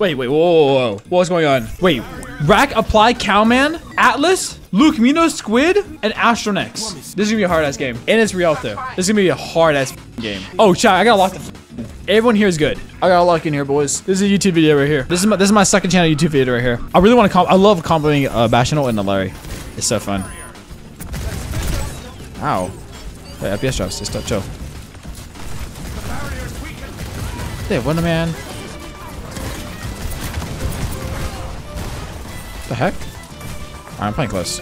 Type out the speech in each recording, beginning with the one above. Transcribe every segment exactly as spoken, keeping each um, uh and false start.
Wait, wait, whoa, whoa, whoa. What's going on? Wait, Rack, Apply, Cowman, Atlas, Luke, Mino Squid, and Astronex. This is gonna be a hard-ass game. And it's Rialto. This is gonna be a hard-ass game. Oh, chat, I gotta lock the... Everyone here is good. I gotta lock in here, boys. This is a YouTube video right here. This is my, this is my second channel YouTube video right here. I really want to... I love complimenting uh, Bastion and Alari. It's so fun. Ow. Hey, F P S drops. Just stop, chill. They have Winterman, man. The heck? Alright, I'm playing close.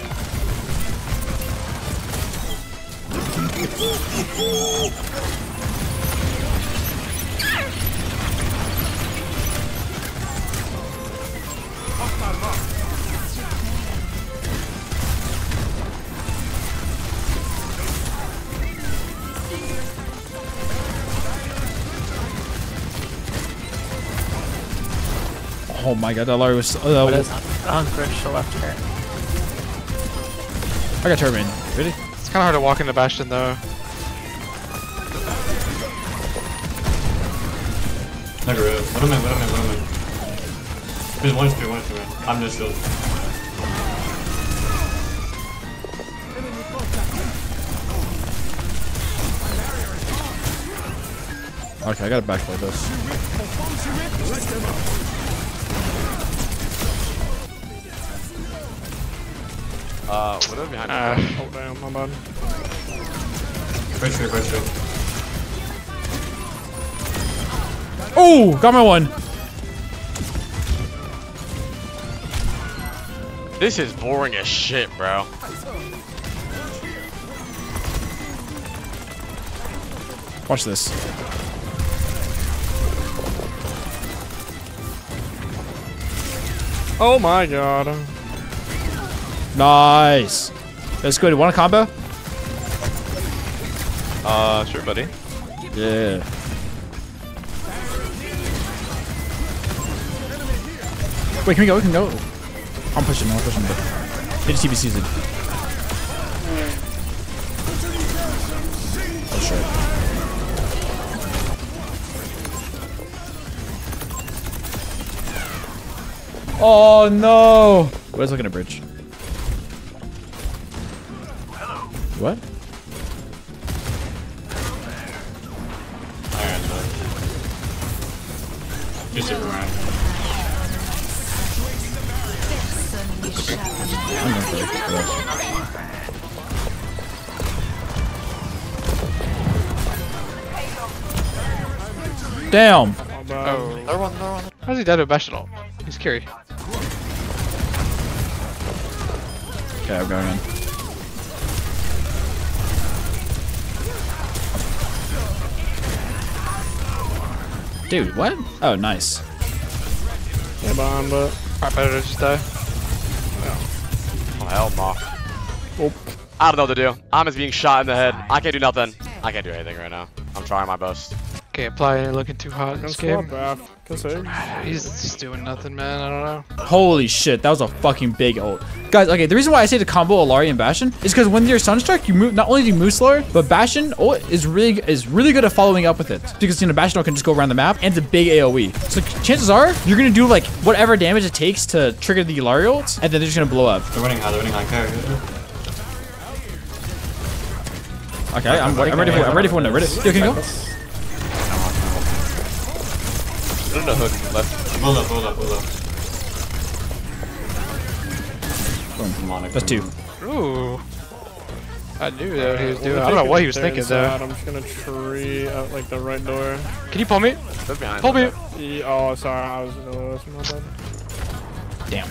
Oh my god, that Larry was so... Oh, that was... On first, she'll left her. I got Turbine. Really? It's kind of hard to walk into Bastion, though. I grew up. What am I, what am I, what am I? There's one through, one through. I'm just still... Okay, I gotta backplay this. Uh, what are they behind? Uh, hold down, my bad. Pressure, pressure. Oh, got my one. This is boring as shit, bro. Watch this. Oh my god. Nice. That's good. You want a combo? Uh, sure, buddy. Yeah. Wait, can we go? We can go. I'm pushing. I'm pushing. It's T V season. Oh, shit. Oh, no. Let's look at a bridge. What? Alright, just zip around. I'm not sure. Yeah. Damn! Oh, another one, another one. How's he dead to a Bastion? He's scary. Okay, I'm going in. Dude, what? Oh, nice. Yeah, behind, but I better just die. Oh, hell no. Oh. I don't know what to do. I'm just being shot in the head. I can't do nothing. I can't do anything right now. I'm trying my best. Okay, Apply looking too hot in this game. He's just doing nothing, man. I don't know. Holy shit, that was a fucking big ult. Guys, okay, the reason why I say to combo Alari and Bastion is because when you're Sunstrike, you move, not only do you move slower, but Bastion ult is really is really good at following up with it. Because, you know, Bastion ult can just go around the map, and it's a big AoE. So chances are, you're going to do, like, whatever damage it takes to trigger the Alari ult, and then they're just going to blow up. They're running high, they're running high. Okay, I'm, I'm, I'm ready for I'm ready for one now. Ready? You can go. Put in a hook left. Hold up, hold up, hold up. That's two. Ooh. I knew that what he was doing. Well, I don't know what he was thinking though. I'm just gonna tree out like the right door. Can you pull me? Pull me. Yeah, oh, sorry. I was. Oh, that's my bad. Damn.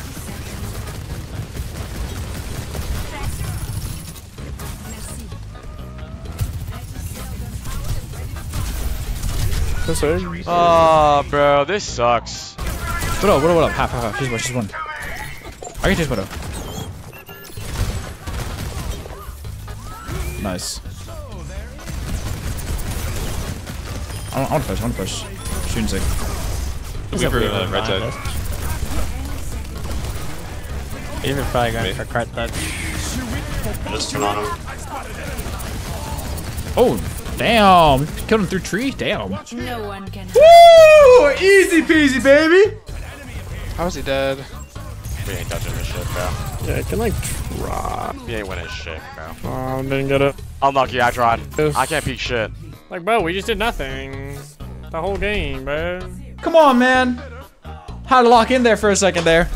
Oh, bro, this sucks. What up, what up, what up? Half, half, half. She's one, she's one. I can chase Widow. Nice. I want to push, I want to push. Shooting sick. He's up here, right side. Even probably going for crit touch. Just turn on him. Oh. Damn! Killed him through tree? Damn. No one can. Woo! Easy peasy, baby! How is he dead? We ain't touching this shit, bro. Yeah, it can like drop. You ain't winning shit, bro. Oh, didn't get it. Unlucky, I tried. I can't peek shit. Like, bro, we just did nothing. The whole game, bro. Come on, man. Had to lock in there for a second there.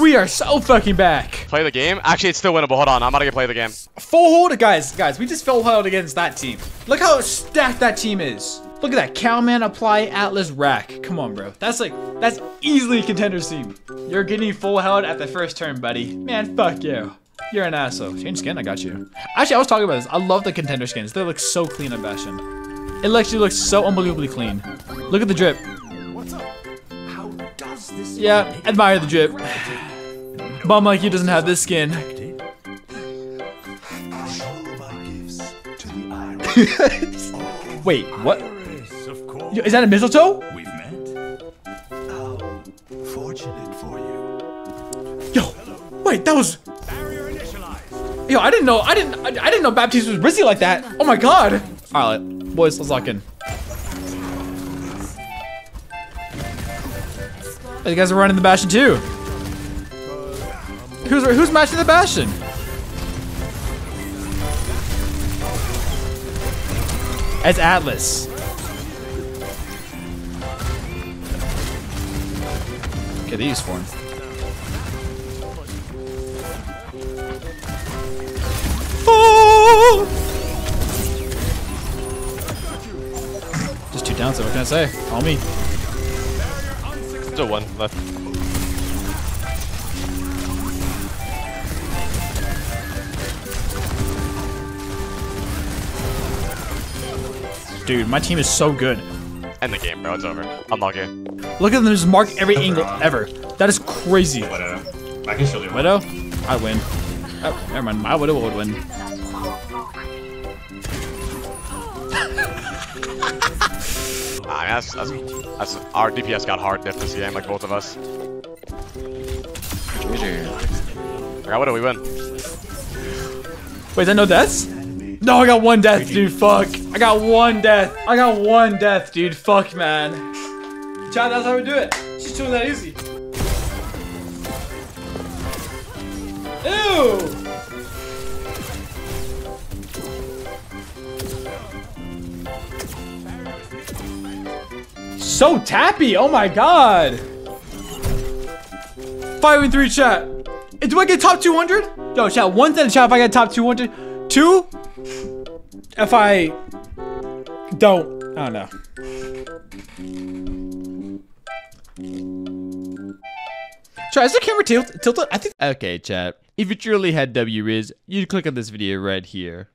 We are so fucking back. Play the game? Actually, it's still winnable. Hold on, I'm about to get play the game. Full hold, guys. Guys, we just fell hold against that team. Look how stacked that team is. Look at that. Cowman, Apply, Atlas, Rack. Come on, bro. That's like, that's easily a contender's team. You're getting full held at the first turn, buddy. Man, fuck you. You're an asshole. Change skin, I got you. Actually, I was talking about this. I love the contender skins. They look so clean on Bastion. It actually looks so unbelievably clean. Look at the drip. What's up? How does this yeah, admire the drip. Bum like you doesn't have this skin. Wait, what? Yo, is that a mistletoe? We've met. How fortunate for you. Yo, wait, that was. Yo, I didn't know. I didn't. I, I didn't know Baptiste was risky like that. Oh my god. All right, boys, let's lock in. Hey, you guys are running the Bastion too. Who's who's matching the Bastion? It's Atlas. Okay, they used form. Oh! Just two down, so what can I say? Call me. Still one left. Dude, my team is so good. End the game, bro. It's over. I'm not good. Look at them just mark every angle ever. That is crazy. Widow. I can show you. Widow? I win. Oh, never mind. My Widow would win. I mean, that's, that's, that's, our D P S got hard diff this game, like both of us. I got Widow. We win. Wait, is that no deaths? No, I got one death, dude. Fuck. I got one death. I got one death, dude. Fuck, man. Chad, that's how we do it. It's just doing that easy. Ew! So tappy! Oh my god! five and three, chat. Do I get top two hundred? Yo, chat, one thing, chat, if I get top two hundred. Two? If I don't. I don't know. Chat, is the camera tilted? I think. Okay, chat. If you truly had W Riz, you'd click on this video right here.